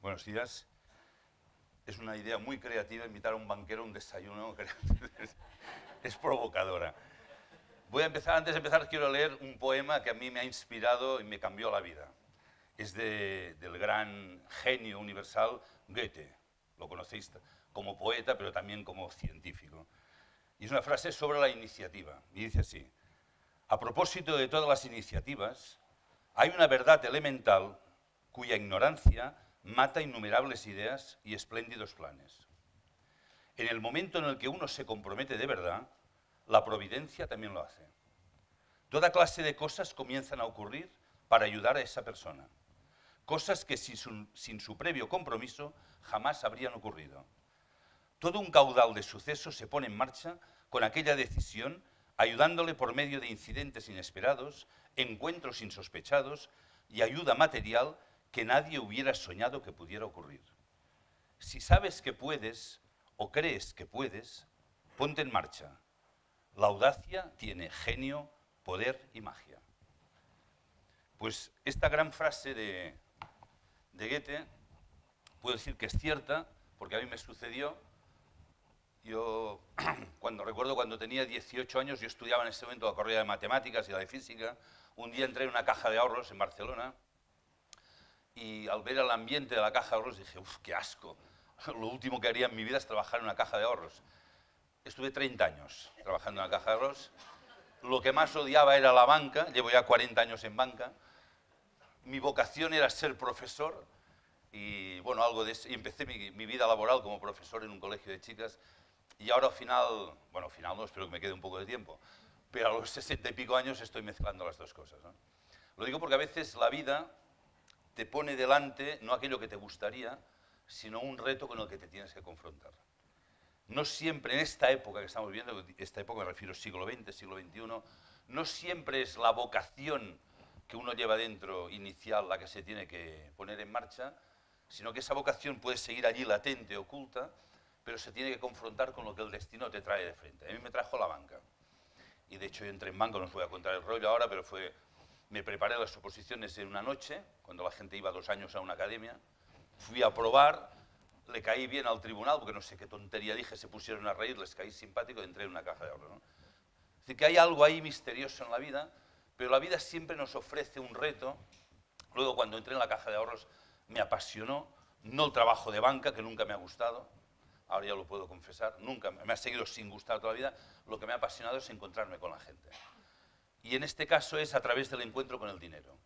Buenos días. Es una idea muy creativa invitar a un banquero a un desayuno. Es provocadora. Voy a empezar. Antes de empezar, quiero leer un poema que a mí me ha inspirado y me cambió la vida. Es del gran genio universal Goethe. Lo conocéis como poeta, pero también como científico. Y es una frase sobre la iniciativa. Y dice así: a propósito de todas las iniciativas, hay una verdad elemental cuya ignorancia mata innumerables ideas y espléndidos planes. En el momento en el que uno se compromete de verdad, la providencia también lo hace. Toda clase de cosas comienzan a ocurrir para ayudar a esa persona. Cosas que sin su previo compromiso jamás habrían ocurrido. Todo un caudal de sucesos se pone en marcha con aquella decisión, ayudándole por medio de incidentes inesperados, encuentros insospechados y ayuda material que nadie hubiera soñado que pudiera ocurrir. Si sabes que puedes o crees que puedes, ponte en marcha. La audacia tiene genio, poder y magia. Pues esta gran frase de Goethe, puedo decir que es cierta, porque a mí me sucedió. Yo cuando tenía 18 años, yo estudiaba en ese momento la carrera de matemáticas y la de física. Un día entré en una caja de ahorros en Barcelona y al ver el ambiente de la caja de ahorros dije, uff, qué asco. Lo último que haría en mi vida es trabajar en una caja de ahorros. Estuve 30 años trabajando en la caja de ahorros. Lo que más odiaba era la banca. Llevo ya 40 años en banca. Mi vocación era ser profesor y bueno, y empecé mi vida laboral como profesor en un colegio de chicas. Y ahora al final no, espero que me quede un poco de tiempo, pero a los 60 y pico años estoy mezclando las dos cosas, ¿no? Lo digo porque a veces la vida te pone delante no aquello que te gustaría, sino un reto con el que te tienes que confrontar. No siempre en esta época que estamos viviendo, esta época me refiero siglo XX, siglo XXI, no siempre es la vocación que uno lleva dentro inicial la que se tiene que poner en marcha, sino que esa vocación puede seguir allí latente, oculta, pero se tiene que confrontar con lo que el destino te trae de frente. A mí me trajo la banca. Y de hecho yo entré en banca, no os voy a contar el rollo ahora, pero me preparé las oposiciones en una noche, cuando la gente iba 2 años a una academia. Fui a probar, le caí bien al tribunal, porque no sé qué tontería dije, se pusieron a reír, les caí simpático y entré en una caja de ahorros, ¿no? Es decir, que hay algo ahí misterioso en la vida, pero la vida siempre nos ofrece un reto. Luego cuando entré en la caja de ahorros me apasionó, no el trabajo de banca, que nunca me ha gustado. Ahora ya lo puedo confesar, nunca me ha seguido sin gustar toda la vida. Lo que me ha apasionado es encontrarme con la gente. Y en este caso es a través del encuentro con el dinero.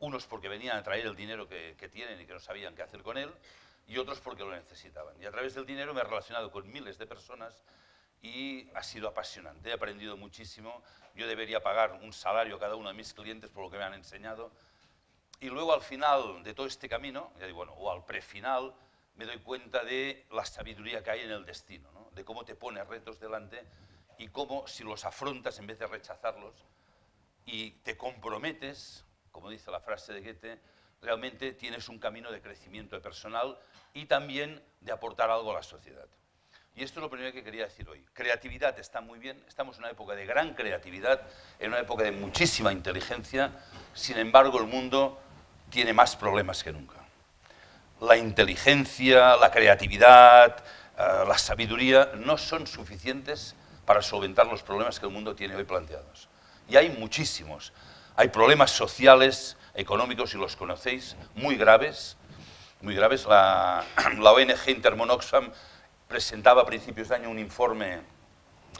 Unos porque venían a traer el dinero que tienen y que no sabían qué hacer con él, y otros porque lo necesitaban. Y a través del dinero me he relacionado con miles de personas y ha sido apasionante. He aprendido muchísimo. Yo debería pagar un salario a cada uno de mis clientes por lo que me han enseñado. Y luego al final de todo este camino, ya digo, bueno, o al prefinal, me doy cuenta de la sabiduría que hay en el destino, ¿no? De cómo te pones retos delante y cómo, si los afrontas en vez de rechazarlos y te comprometes, como dice la frase de Goethe, realmente tienes un camino de crecimiento personal y también de aportar algo a la sociedad. Y esto es lo primero que quería decir hoy. Creatividad está muy bien, estamos en una época de gran creatividad, en una época de muchísima inteligencia, sin embargo el mundo tiene más problemas que nunca. La inteligencia, la creatividad, la sabiduría no son suficientes para solventar los problemas que el mundo tiene hoy planteados. Y hay muchísimos. Hay problemas sociales, económicos, si los conocéis, muy graves. Muy graves. La ONG Intermonoxfam presentaba a principios de año un informe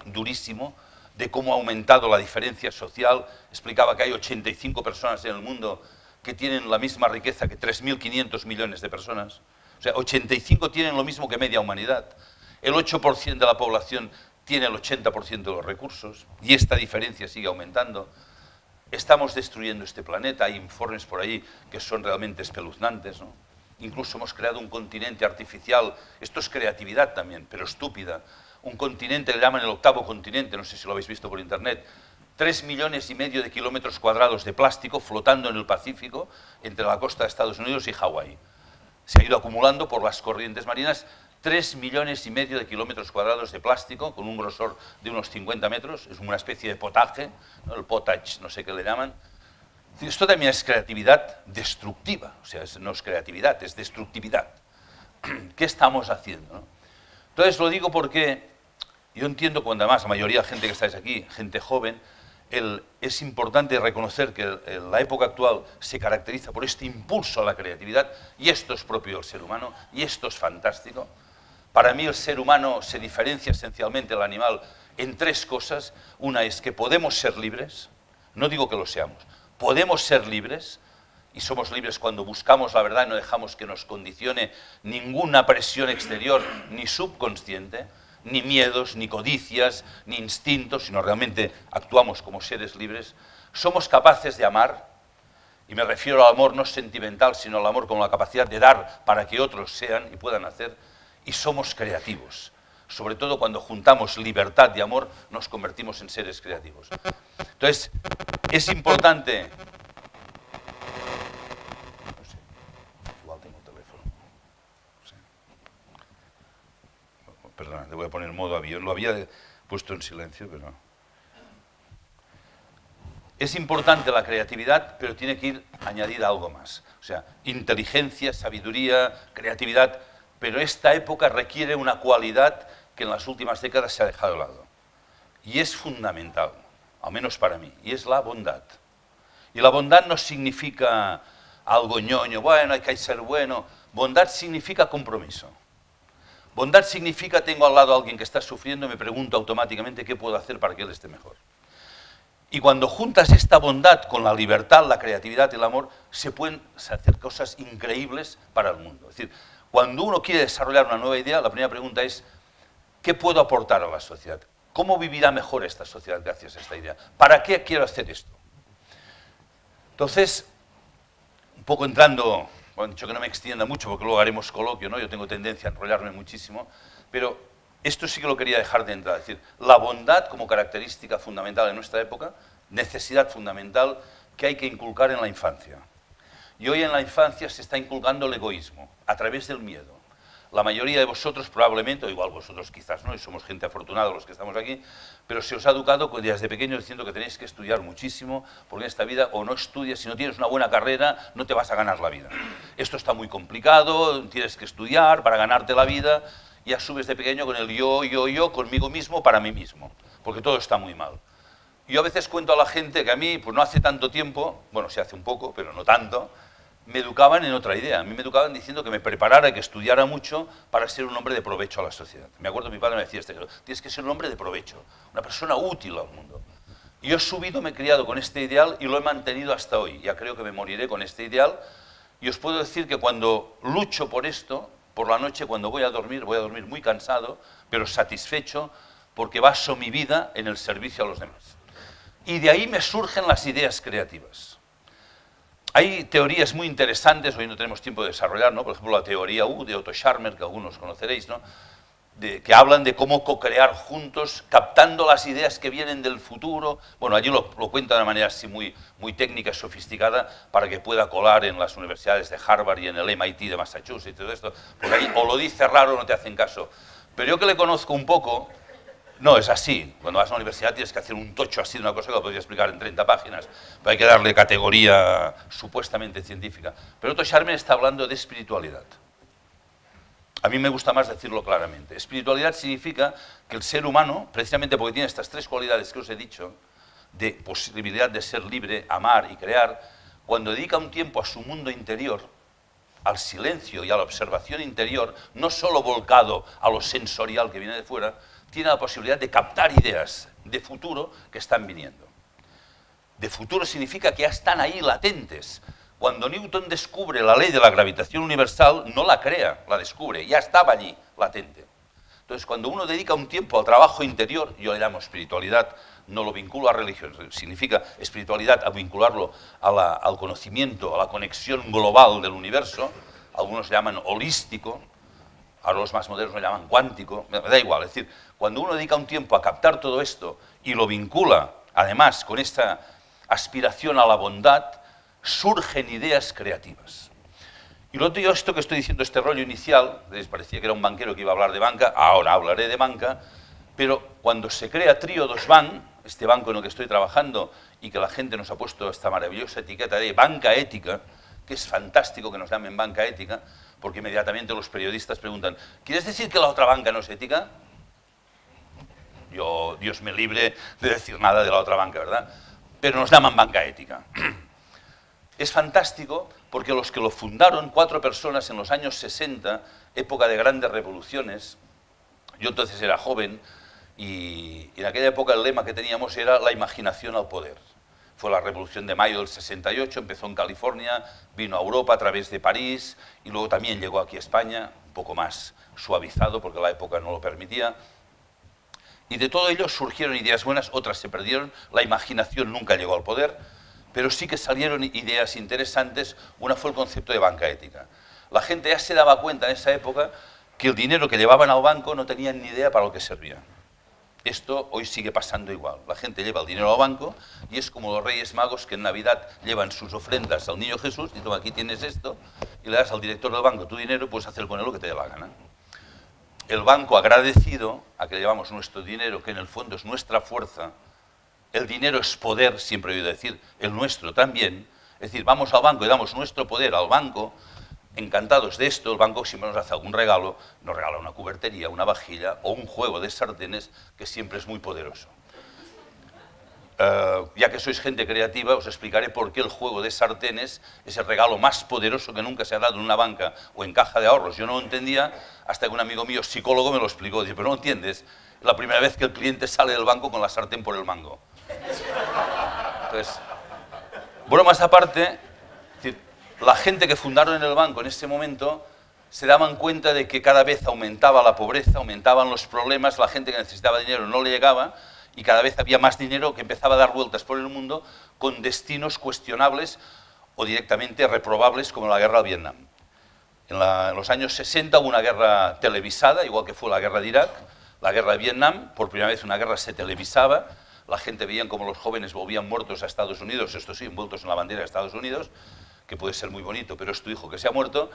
durísimo de cómo ha aumentado la diferencia social. Explicaba que hay 85 personas en el mundo que tienen la misma riqueza que 3.500 millones de personas. O sea, 85 tienen lo mismo que media humanidad. El 8% de la población tiene el 80% de los recursos y esta diferencia sigue aumentando. Estamos destruyendo este planeta. Hay informes por ahí que son realmente espeluznantes, ¿no? Incluso hemos creado un continente artificial. Esto es creatividad también, pero estúpida. Un continente que le llaman el 8º continente, no sé si lo habéis visto por internet. 3,5 millones de kilómetros cuadrados de plástico flotando en el Pacífico entre la costa de Estados Unidos y Hawái. Se ha ido acumulando por las corrientes marinas 3,5 millones de kilómetros cuadrados de plástico con un grosor de unos 50 metros. Es una especie de potaje, ¿no? El potage, no sé qué le llaman. Esto también es creatividad destructiva, o sea, no es creatividad, es destructividad. ¿Qué estamos haciendo, no? Entonces lo digo porque yo entiendo cuando además la mayoría de la gente que estáis aquí, gente joven, es importante reconocer que la época actual se caracteriza por este impulso a la creatividad, y esto es propio del ser humano, y esto es fantástico. Para mí el ser humano se diferencia esencialmente del animal en tres cosas. Una es que podemos ser libres, no digo que lo seamos, podemos ser libres, y somos libres cuando buscamos la verdad y no dejamos que nos condicione ninguna presión exterior, ni subconsciente, ni miedos, ni codicias, ni instintos, sino realmente actuamos como seres libres. Somos capaces de amar, y me refiero al amor no sentimental, sino al amor con la capacidad de dar para que otros sean y puedan hacer, y somos creativos. Sobre todo cuando juntamos libertad y amor, nos convertimos en seres creativos. Entonces, es importante... No sé, igual tengo un teléfono. No sé. Perdona, le voy a poner modo avión. Lo había puesto en silencio, pero... Es importante la creatividad, pero tiene que ir añadida algo más. O sea, inteligencia, sabiduría, creatividad... Pero esta época requiere una cualidad que en las últimas décadas se ha dejado de lado. Y es fundamental, al menos para mí, y es la bondad. Y la bondad no significa algo ñoño, bueno, hay que ser bueno. Bondad significa compromiso. Bondad significa tengo al lado a alguien que está sufriendo y me pregunto automáticamente qué puedo hacer para que él esté mejor. Y cuando juntas esta bondad con la libertad, la creatividad y el amor, se pueden hacer cosas increíbles para el mundo. Es decir, cuando uno quiere desarrollar una nueva idea, la primera pregunta es, ¿qué puedo aportar a la sociedad? ¿Cómo vivirá mejor esta sociedad gracias a esta idea? ¿Para qué quiero hacer esto? Entonces, un poco entrando, bueno, he dicho que no me extienda mucho porque luego haremos coloquio, ¿no? Yo tengo tendencia a enrollarme muchísimo, pero esto sí que lo quería dejar de entrada. Es decir, la bondad como característica fundamental de nuestra época, necesidad fundamental que hay que inculcar en la infancia. Y hoy en la infancia se está inculcando el egoísmo, a través del miedo. La mayoría de vosotros probablemente, o igual vosotros quizás no, y somos gente afortunada los que estamos aquí, pero se os ha educado desde pequeños diciendo que tenéis que estudiar muchísimo, porque en esta vida o no estudias, si no tienes una buena carrera, no te vas a ganar la vida. Esto está muy complicado, tienes que estudiar para ganarte la vida, y a su vez de pequeño con el yo, conmigo mismo, para mí mismo, porque todo está muy mal. Yo a veces cuento a la gente que a mí, pues no hace tanto tiempo, bueno, sí hace un poco, pero no tanto, me educaban en otra idea. A mí me educaban diciendo que me preparara, que estudiara mucho para ser un hombre de provecho a la sociedad. Me acuerdo mi padre me decía, tienes que ser un hombre de provecho, una persona útil al mundo. Y yo he subido, me he criado con este ideal y lo he mantenido hasta hoy. Ya creo que me moriré con este ideal. Y os puedo decir que cuando lucho por esto, por la noche cuando voy a dormir muy cansado, pero satisfecho, porque baso mi vida en el servicio a los demás. Y de ahí me surgen las ideas creativas. Hay teorías muy interesantes, hoy no tenemos tiempo de desarrollar, ¿no? Por ejemplo, la teoría U de Otto Scharmer, que algunos conoceréis, ¿no? Que hablan de cómo co-crear juntos, captando las ideas que vienen del futuro. Bueno, allí lo cuenta de una manera así muy técnica, sofisticada, para que pueda colar en las universidades de Harvard y en el MIT de Massachusetts y todo esto. Porque ahí o lo dice raro o no te hacen caso. Pero yo que le conozco un poco... No, es así. Cuando vas a la universidad tienes que hacer un tocho así de una cosa que lo podría explicar en 30 páginas. Pero hay que darle categoría supuestamente científica. Pero Otto Scharmer está hablando de espiritualidad. A mí me gusta más decirlo claramente. Espiritualidad significa que el ser humano, precisamente porque tiene estas tres cualidades que os he dicho, de posibilidad de ser libre, amar y crear, cuando dedica un tiempo a su mundo interior, al silencio y a la observación interior, no solo volcado a lo sensorial que viene de fuera, tiene la posibilidad de captar ideas de futuro que están viniendo. De futuro significa que ya están ahí latentes. Cuando Newton descubre la ley de la gravitación universal, no la crea, la descubre, ya estaba allí, latente. Entonces, cuando uno dedica un tiempo al trabajo interior, yo le llamo espiritualidad, no lo vinculo a religión, significa espiritualidad a vincularlo a al conocimiento, a la conexión global del universo, algunos llaman holístico, ahora los más modernos lo llaman cuántico, me da igual, es decir, cuando uno dedica un tiempo a captar todo esto y lo vincula, además, con esta aspiración a la bondad, surgen ideas creativas. Y lo otro, yo esto que estoy diciendo, este rollo inicial, les parecía que era un banquero que iba a hablar de banca, ahora hablaré de banca, pero cuando se crea Triodos Bank, este banco en el que estoy trabajando y que la gente nos ha puesto esta maravillosa etiqueta de banca ética, que es fantástico que nos llamen banca ética, porque inmediatamente los periodistas preguntan, ¿quieres decir que la otra banca no es ética? Yo, Dios me libre de decir nada de la otra banca, ¿verdad? Pero nos llaman banca ética. Es fantástico porque los que lo fundaron, 4 personas en los años 60, época de grandes revoluciones, yo entonces era joven, y en aquella época el lema que teníamos era la imaginación al poder. Fue la Revolución de Mayo del 68, empezó en California, vino a Europa a través de París y luego también llegó aquí a España, un poco más suavizado porque la época no lo permitía. Y de todo ello surgieron ideas buenas, otras se perdieron, la imaginación nunca llegó al poder, pero sí que salieron ideas interesantes. Una fue el concepto de banca ética. La gente ya se daba cuenta en esa época que el dinero que llevaban al banco no tenían ni idea para lo que servía. Esto hoy sigue pasando igual. La gente lleva el dinero al banco y es como los Reyes Magos que en Navidad llevan sus ofrendas al niño Jesús y toma, aquí tienes esto, y le das al director del banco tu dinero y puedes hacer con él lo que te dé la gana. El banco, agradecido a que llevamos nuestro dinero, que en el fondo es nuestra fuerza, el dinero es poder, siempre he oído decir, el nuestro también, es decir, vamos al banco y damos nuestro poder al banco, encantados de esto, el banco siempre nos hace algún regalo, nos regala una cubertería, una vajilla o un juego de sartenes que siempre es muy poderoso. Ya que sois gente creativa, os explicaré por qué el juego de sartenes es el regalo más poderoso que nunca se ha dado en una banca o en caja de ahorros. Yo no lo entendía hasta que un amigo mío, psicólogo, me lo explicó. Dice, pero no entiendes, es la primera vez que el cliente sale del banco con la sartén por el mango. Entonces, bromas aparte, la gente que fundaron el banco en ese momento se daban cuenta de que cada vez aumentaba la pobreza, aumentaban los problemas, la gente que necesitaba dinero no le llegaba y cada vez había más dinero que empezaba a dar vueltas por el mundo con destinos cuestionables o directamente reprobables como la guerra de Vietnam. En los años 60 hubo una guerra televisada, igual que fue la guerra de Irak, la guerra de Vietnam, por primera vez una guerra se televisaba. La gente veía cómo los jóvenes volvían muertos a Estados Unidos, esto sí, envueltos en la bandera de Estados Unidos, que puede ser muy bonito, pero es tu hijo que se ha muerto,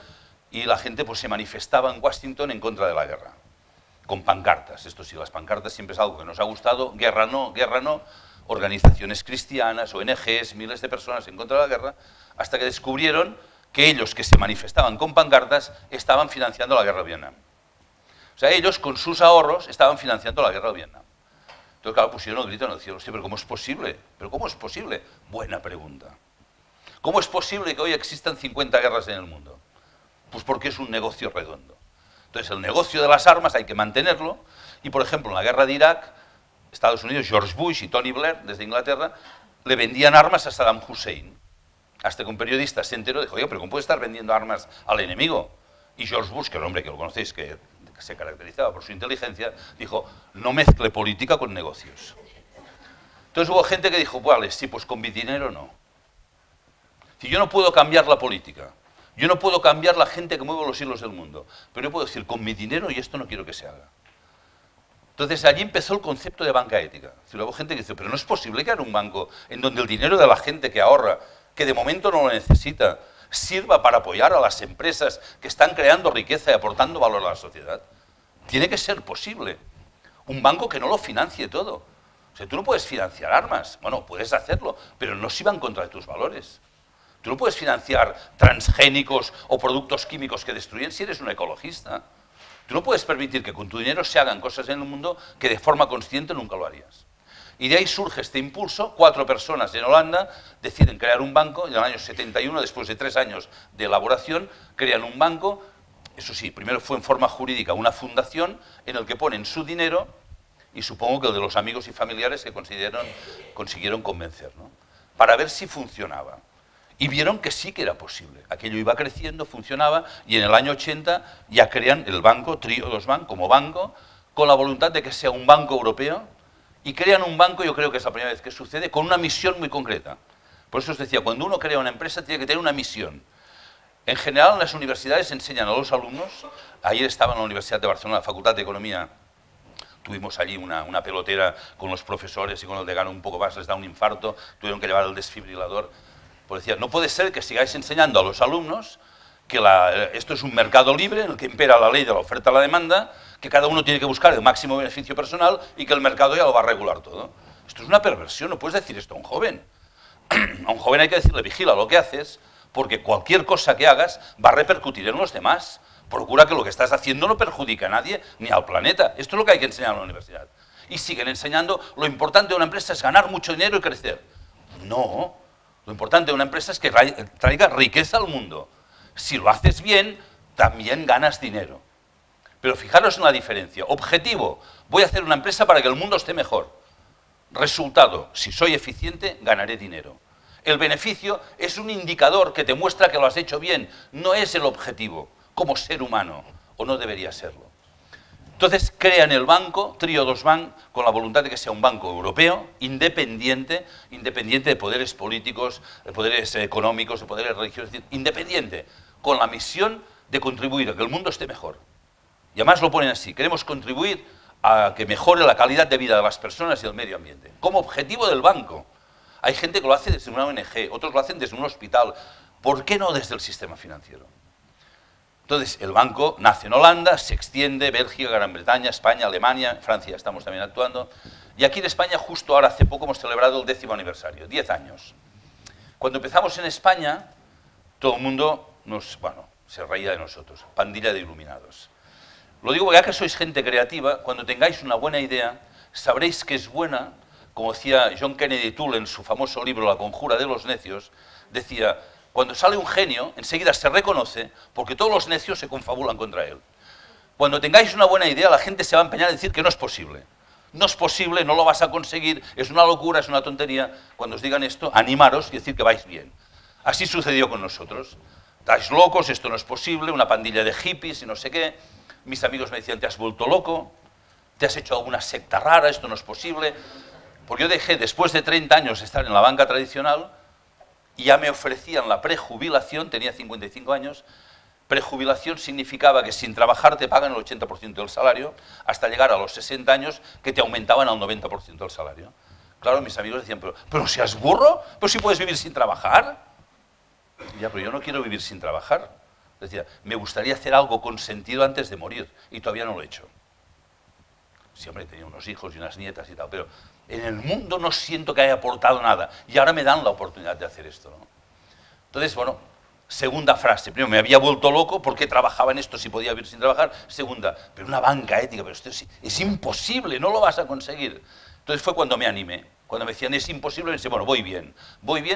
y la gente pues, se manifestaba en Washington en contra de la guerra, con pancartas. Esto sí, las pancartas siempre es algo que nos ha gustado, guerra no, organizaciones cristianas, ONGs, miles de personas en contra de la guerra, hasta que descubrieron que ellos que se manifestaban con pancartas estaban financiando la guerra de Vietnam. O sea, ellos con sus ahorros estaban financiando la guerra de Vietnam. Entonces, claro, pusieron el grito en el cielo, sí, pero ¿cómo es posible? ¿Pero cómo es posible? Buena pregunta. ¿Cómo es posible que hoy existan 50 guerras en el mundo? Pues porque es un negocio redondo. Entonces, el negocio de las armas hay que mantenerlo y, por ejemplo, en la guerra de Irak, Estados Unidos, George Bush y Tony Blair, desde Inglaterra, le vendían armas a Saddam Hussein. Hasta que un periodista se enteró y dijo, oye, pero ¿cómo puede estar vendiendo armas al enemigo? Y George Bush, que el hombre que lo conocéis, que se caracterizaba por su inteligencia, dijo, no mezcle política con negocios. Entonces hubo gente que dijo, vale, sí, pues con mi dinero no. Si yo no puedo cambiar la política, yo no puedo cambiar la gente que mueve los hilos del mundo, pero yo puedo decir, con mi dinero y esto no quiero que se haga. Entonces allí empezó el concepto de banca ética. Si luego gente que dice, pero no es posible crear un banco en donde el dinero de la gente que ahorra, que de momento no lo necesita, sirva para apoyar a las empresas que están creando riqueza y aportando valor a la sociedad. Tiene que ser posible. Un banco que no lo financie todo. O sea, tú no puedes financiar armas, bueno, puedes hacerlo, pero no se va en contra de tus valores. Tú no puedes financiar transgénicos o productos químicos que destruyen si eres un ecologista. Tú no puedes permitir que con tu dinero se hagan cosas en el mundo que de forma consciente nunca lo harías. Y de ahí surge este impulso. 4 personas en Holanda deciden crear un banco. En el año 71, después de 3 años de elaboración, crean un banco. Eso sí, primero fue en forma jurídica una fundación en el que ponen su dinero y supongo que el de los amigos y familiares que consiguieron convencer, ¿no? Para ver si funcionaba. Y vieron que sí que era posible. Aquello iba creciendo, funcionaba, y en el año 80 ya crean el banco, Triodos Bank, como banco, con la voluntad de que sea un banco europeo, y crean un banco, yo creo que es la primera vez que sucede, con una misión muy concreta. Por eso os decía, cuando uno crea una empresa tiene que tener una misión. En general, en las universidades enseñan a los alumnos, ayer estaba en la Universidad de Barcelona, la Facultad de Economía, tuvimos allí una pelotera con los profesores y con el decano un poco más, les da un infarto, tuvieron que llevar el desfibrilador. Pues decía, no puede ser que sigáis enseñando a los alumnos que esto es un mercado libre en el que impera la ley de la oferta y la demanda, que cada uno tiene que buscar el máximo beneficio personal y que el mercado ya lo va a regular todo. Esto es una perversión, no puedes decir esto a un joven. A un joven hay que decirle, vigila lo que haces, porque cualquier cosa que hagas va a repercutir en los demás. Procura que lo que estás haciendo no perjudique a nadie ni al planeta. Esto es lo que hay que enseñar en la universidad. Y siguen enseñando, lo importante de una empresa es ganar mucho dinero y crecer. No, lo importante de una empresa es que traiga riqueza al mundo. Si lo haces bien, también ganas dinero. Pero fijaros en la diferencia. Objetivo, voy a hacer una empresa para que el mundo esté mejor. Resultado, si soy eficiente, ganaré dinero. El beneficio es un indicador que te muestra que lo has hecho bien. No es el objetivo, como ser humano, o no debería serlo. Entonces crean el banco, Triodos Bank, con la voluntad de que sea un banco europeo, independiente de poderes políticos, de poderes económicos, de poderes religiosos, independiente, con la misión de contribuir a que el mundo esté mejor. Y además lo ponen así, queremos contribuir a que mejore la calidad de vida de las personas y el medio ambiente, como objetivo del banco. Hay gente que lo hace desde una ONG, otros lo hacen desde un hospital, ¿por qué no desde el sistema financiero? Entonces, el banco nace en Holanda, se extiende, Bélgica, Gran Bretaña, España, Alemania, Francia, estamos también actuando. Y aquí en España, justo ahora, hace poco, hemos celebrado el 10º aniversario, 10 años. Cuando empezamos en España, todo el mundo se reía de nosotros, pandilla de iluminados. Lo digo porque ya que sois gente creativa, cuando tengáis una buena idea, sabréis que es buena, como decía John Kennedy Toole en su famoso libro La conjura de los necios, decía... Cuando sale un genio, enseguida se reconoce, porque todos los necios se confabulan contra él. Cuando tengáis una buena idea, la gente se va a empeñar a decir que no es posible. No es posible, no lo vas a conseguir, es una locura, es una tontería. Cuando os digan esto, animaros y decir que vais bien. Así sucedió con nosotros. Estáis locos, esto no es posible, una pandilla de hippies y no sé qué. Mis amigos me decían, te has vuelto loco, te has hecho alguna secta rara, esto no es posible. Porque yo dejé, después de 30 años de estar en la banca tradicional, y ya me ofrecían la prejubilación, tenía 55 años, prejubilación significaba que sin trabajar te pagan el 80% del salario, hasta llegar a los 60 años que te aumentaban al 90% del salario. Claro, mis amigos decían, pero seas burro, pero si puedes vivir sin trabajar. Ya, pero yo no quiero vivir sin trabajar. Decía, me gustaría hacer algo con sentido antes de morir, y todavía no lo he hecho. Siempre tenía unos hijos y unas nietas y tal, pero en el mundo no siento que haya aportado nada. Y ahora me dan la oportunidad de hacer esto, ¿no? Entonces, segunda frase. Primero, me había vuelto loco porque trabajaba en esto si podía vivir sin trabajar. Segunda, pero una banca ética, pero esto es imposible, no lo vas a conseguir. Entonces fue cuando me animé. Cuando me decían, es imposible, me decía, voy bien,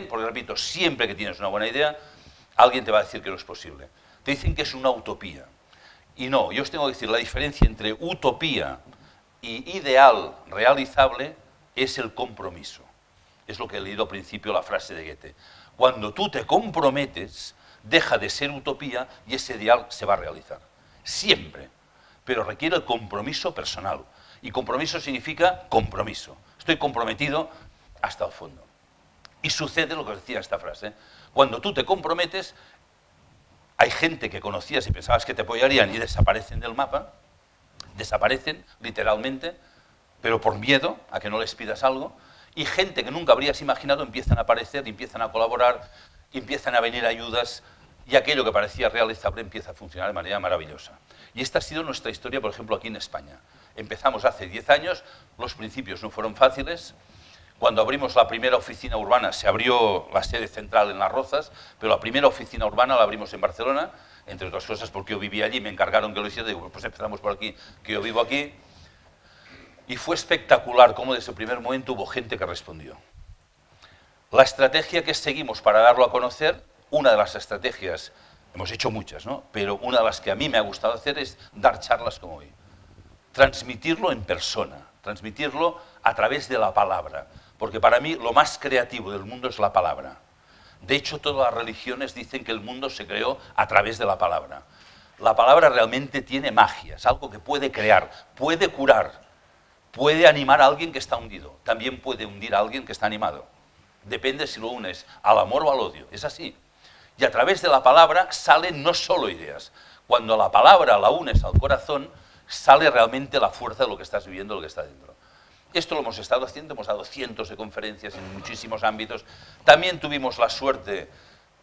porque repito, siempre que tienes una buena idea, alguien te va a decir que no es posible. Te dicen que es una utopía. Y no, yo os tengo que decir, la diferencia entre utopía y ideal realizable es el compromiso. Es lo que he leído al principio, la frase de Goethe. Cuando tú te comprometes, deja de ser utopía y ese ideal se va a realizar. Siempre. Pero requiere el compromiso personal. Y compromiso significa compromiso. Estoy comprometido hasta el fondo. Y sucede lo que os decía esta frase. Cuando tú te comprometes, hay gente que conocías y pensabas que te apoyarían y desaparecen del mapa. Desaparecen, literalmente, pero por miedo a que no les pidas algo, y gente que nunca habrías imaginado empiezan a aparecer, empiezan a colaborar, empiezan a venir ayudas, y aquello que parecía realizable empieza a funcionar de manera maravillosa. Y esta ha sido nuestra historia, por ejemplo, aquí en España. Empezamos hace 10 años, los principios no fueron fáciles. Cuando abrimos la primera oficina urbana, se abrió la sede central en Las Rozas, pero la primera oficina urbana la abrimos en Barcelona, entre otras cosas porque yo vivía allí, me encargaron que lo hiciera, digo, pues empezamos por aquí, que yo vivo aquí. Y fue espectacular cómo desde el primer momento hubo gente que respondió. La estrategia que seguimos para darlo a conocer, una de las estrategias, hemos hecho muchas, ¿no? Pero una de las que a mí me ha gustado hacer es dar charlas como hoy. Transmitirlo en persona, transmitirlo a través de la palabra. Porque para mí lo más creativo del mundo es la palabra. De hecho, todas las religiones dicen que el mundo se creó a través de la palabra. La palabra realmente tiene magia, es algo que puede crear, puede curar, puede animar a alguien que está hundido, también puede hundir a alguien que está animado. Depende si lo unes al amor o al odio, es así. Y a través de la palabra salen no solo ideas. Cuando la palabra la unes al corazón, sale realmente la fuerza de lo que estás viviendo, de lo que está dentro. Esto lo hemos estado haciendo, hemos dado cientos de conferencias en muchísimos ámbitos. También tuvimos la suerte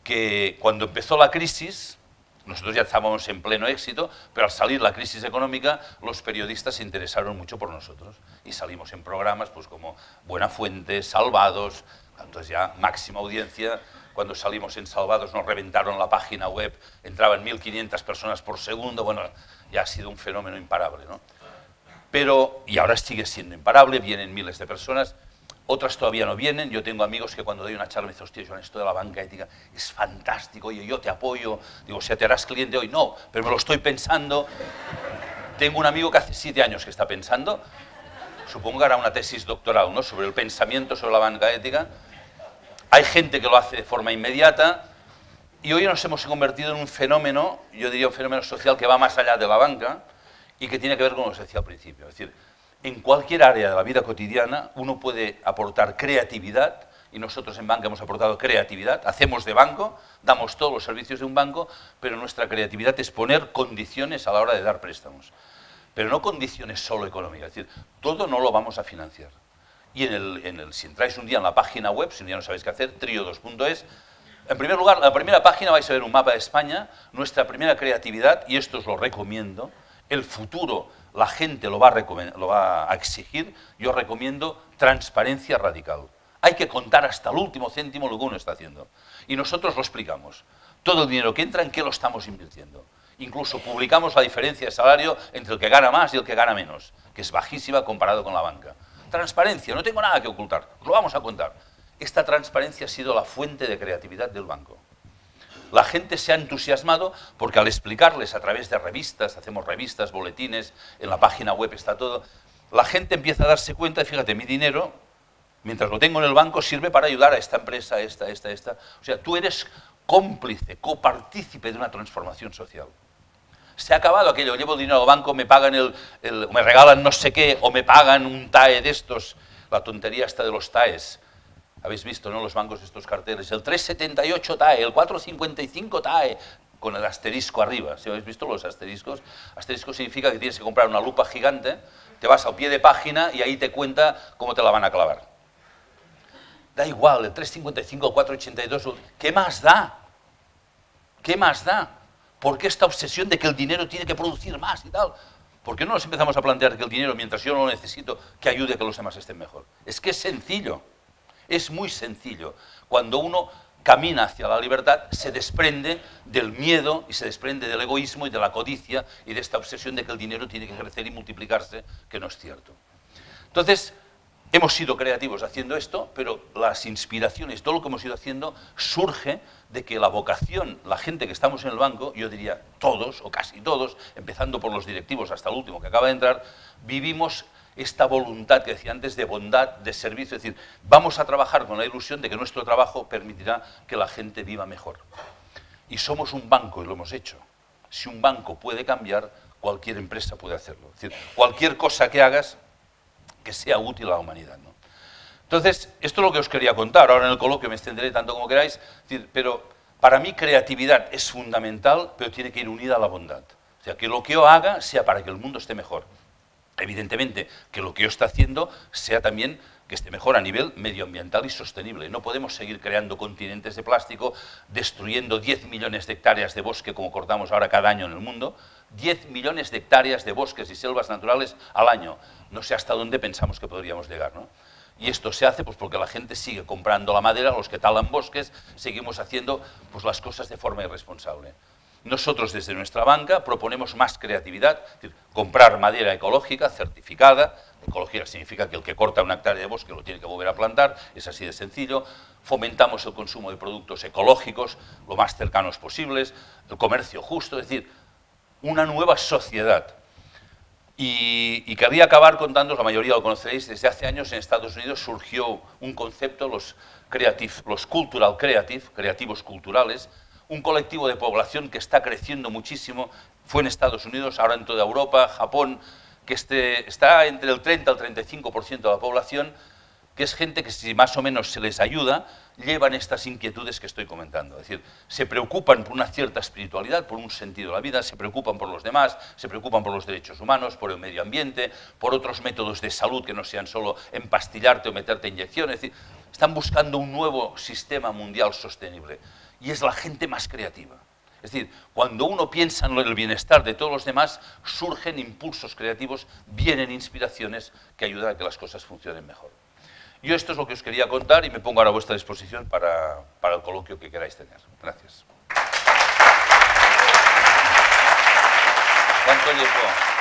que cuando empezó la crisis, Nosotros ya estábamos en pleno éxito, pero al salir la crisis económica, los periodistas se interesaron mucho por nosotros. Y salimos en programas pues, como Buenafuente, Salvados, entonces ya máxima audiencia. Cuando salimos en Salvados nos reventaron la página web, entraban 1.500 personas por segundo, bueno, ya ha sido un fenómeno imparable, ¿no? Pero, y ahora sigue siendo imparable, vienen miles de personas, otras todavía no vienen. Yo tengo amigos que cuando doy una charla me dicen, hostia, Joan, esto de la banca ética es fantástico, oye, yo te apoyo. Digo, o sea, ¿te harás cliente hoy? No, pero me lo estoy pensando. Tengo un amigo que hace 7 años que está pensando, supongo que hará una tesis doctoral, ¿no?, sobre el pensamiento sobre la banca ética. Hay gente que lo hace de forma inmediata y hoy nos hemos convertido en un fenómeno, yo diría un fenómeno social que va más allá de la banca y que tiene que ver con lo que os decía al principio. Es decir, en cualquier área de la vida cotidiana uno puede aportar creatividad y nosotros en banca hemos aportado creatividad, hacemos de banco, damos todos los servicios de un banco, pero nuestra creatividad es poner condiciones a la hora de dar préstamos. Pero no condiciones solo económicas, es decir, todo no lo vamos a financiar. Y si entráis un día en la página web, si un día no sabéis qué hacer, triodos.es, en primer lugar, la primera página vais a ver un mapa de España, nuestra primera creatividad, y esto os lo recomiendo, el futuro, la gente lo va a exigir, yo recomiendo transparencia radical. Hay que contar hasta el último céntimo lo que uno está haciendo. Y nosotros lo explicamos. Todo el dinero que entra, ¿en qué lo estamos invirtiendo? Incluso publicamos la diferencia de salario entre el que gana más y el que gana menos, que es bajísima comparado con la banca. Transparencia, no tengo nada que ocultar, lo vamos a contar. Esta transparencia ha sido la fuente de creatividad del banco. La gente se ha entusiasmado porque al explicarles a través de revistas, hacemos revistas, boletines, en la página web está todo, la gente empieza a darse cuenta, y fíjate, mi dinero, mientras lo tengo en el banco, sirve para ayudar a esta empresa, esta. O sea, tú eres cómplice, copartícipe de una transformación social. Se ha acabado aquello, llevo dinero al banco, me pagan me regalan no sé qué, o me pagan un TAE de estos, la tontería esta de los TAEs. Habéis visto, ¿no?, los bancos estos carteles, el 378 TAE, el 455 TAE, con el asterisco arriba. ¿Sí habéis visto los asteriscos? Asterisco significa que tienes que comprar una lupa gigante, te vas al pie de página y ahí te cuenta cómo te la van a clavar. Da igual, el 355, el 482, ¿qué más da? ¿Qué más da? ¿Por qué esta obsesión de que el dinero tiene que producir más y tal? ¿Por qué no nos empezamos a plantear que el dinero, mientras yo no lo necesito, que ayude a que los demás estén mejor? Es que es sencillo, es muy sencillo. Cuando uno camina hacia la libertad, se desprende del miedo y se desprende del egoísmo y de la codicia y de esta obsesión de que el dinero tiene que crecer y multiplicarse, que no es cierto. Entonces, hemos sido creativos haciendo esto, pero las inspiraciones, todo lo que hemos ido haciendo, surge de que la vocación, la gente que estamos en el banco, yo diría todos o casi todos, empezando por los directivos hasta el último que acaba de entrar, vivimos esta voluntad que decía antes de bondad, de servicio, es decir, vamos a trabajar con la ilusión de que nuestro trabajo permitirá que la gente viva mejor. Y somos un banco y lo hemos hecho. Si un banco puede cambiar, cualquier empresa puede hacerlo. Es decir, cualquier cosa que hagas que sea útil a la humanidad, ¿no? Entonces, esto es lo que os quería contar. Ahora en el coloquio me extenderé tanto como queráis, pero para mí creatividad es fundamental, pero tiene que ir unida a la bondad. O sea, que lo que yo haga sea para que el mundo esté mejor. Evidentemente, que lo que yo esté haciendo sea también que esté mejor a nivel medioambiental y sostenible. No podemos seguir creando continentes de plástico, destruyendo 10 millones de hectáreas de bosque, como cortamos ahora cada año en el mundo, 10 millones de hectáreas de bosques y selvas naturales al año. No sé hasta dónde pensamos que podríamos llegar, ¿no? Y esto se hace pues, porque la gente sigue comprando la madera, los que talan bosques, seguimos haciendo pues, las cosas de forma irresponsable. Nosotros desde nuestra banca proponemos más creatividad, es decir, comprar madera ecológica, certificada. Ecología significa que el que corta una hectárea de bosque lo tiene que volver a plantar, es así de sencillo. Fomentamos el consumo de productos ecológicos, lo más cercanos posibles, el comercio justo, es decir, una nueva sociedad. Y querría acabar contándoos, la mayoría lo conoceréis, desde hace años en Estados Unidos surgió un concepto, los cultural creative, creativos culturales, un colectivo de población que está creciendo muchísimo, fue en Estados Unidos, ahora en toda Europa, Japón, que está entre el 30 al 35% de la población, que es gente que si más o menos se les ayuda, llevan estas inquietudes que estoy comentando. Es decir, se preocupan por una cierta espiritualidad, por un sentido de la vida, se preocupan por los demás, se preocupan por los derechos humanos, por el medio ambiente, por otros métodos de salud que no sean solo empastillarte o meterte inyecciones. Es decir, están buscando un nuevo sistema mundial sostenible. Y es la gente más creativa. Es decir, cuando uno piensa en el bienestar de todos los demás, surgen impulsos creativos, vienen inspiraciones que ayudan a que las cosas funcionen mejor. Yo esto es lo que os quería contar y me pongo ahora a vuestra disposición para el coloquio que queráis tener. Gracias. ¿Cuánto tiempo?